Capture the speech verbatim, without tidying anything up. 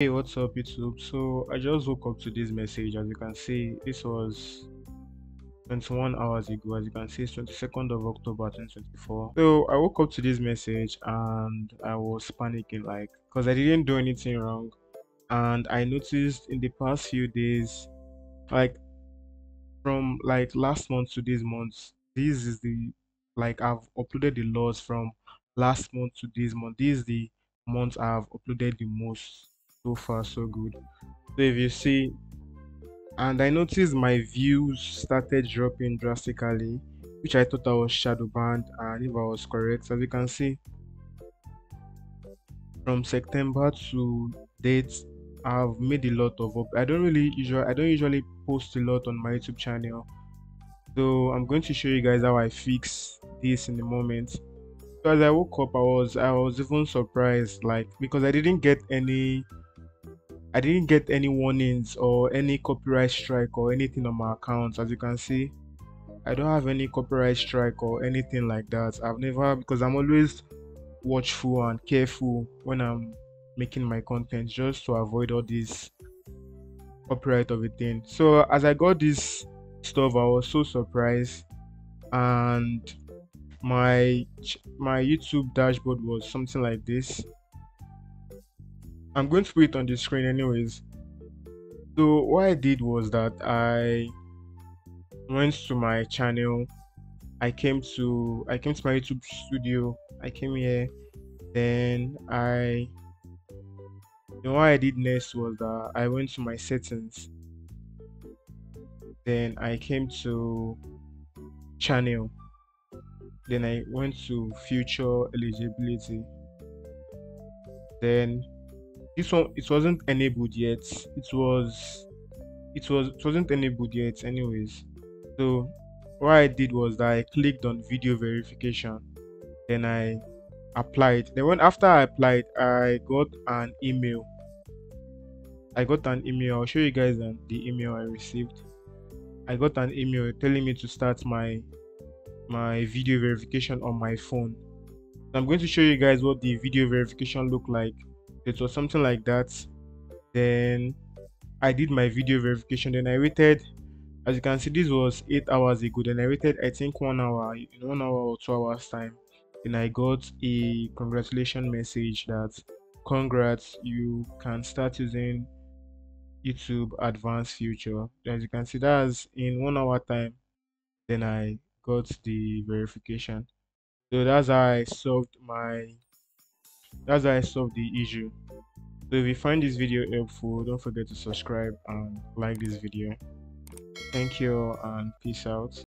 Hey, what's up YouTube? So I just woke up to this message. As you can see, this was twenty-one hours ago. As you can see, it's twenty-second of October twenty twenty-four. So I woke up to this message and I was panicking, like, because I didn't do anything wrong. And I noticed in the past few days, like from like last month to this month, this is the like I've uploaded the lots from last month to this month. This is the month I've uploaded the most. So far so good. So if you see, and I noticed my views started dropping drastically, which I thought I was shadow banned, and if I was correct, as you can see, from September to date, I've made a lot of up. I don't really usually I don't usually post a lot on my YouTube channel, so I'm going to show you guys how I fix this in a moment. So as I woke up, I was I was even surprised, like, because I didn't get any. I didn't get any warnings or any copyright strike or anything on my account. As you can see, I don't have any copyright strike or anything like that. I've never, because I'm always watchful and careful when I'm making my content, just to avoid all this copyright of a thing. So as I got this stuff, I was so surprised, and my my YouTube dashboard was something like this. I'm going to put it on the screen anyways. So what I did was that I went to my channel, I came to I came to my YouTube studio, I came here, then I you know what I did next was that I went to my settings, then I came to channel, then I went to future eligibility, then this one it wasn't enabled yet it was it was it wasn't enabled yet anyways. So what I did was that I clicked on video verification, then I applied. Then when after I applied, I got an email I got an email I'll show you guys the email I received. I got an email telling me to start my my video verification on my phone. I'm going to show you guys what the video verification looked like. It was something like that. Then I did my video verification, then I waited. As you can see, this was eight hours ago. Then I waited, I think one hour in one hour or two hours time, then I got a congratulation message that congrats, you can start using YouTube advanced feature. As you can see, that's in one hour time. Then I got the verification. So that's how I solved my that's how I solved the issue. So if you find this video helpful, don't forget to subscribe and like this video. Thank you and peace out.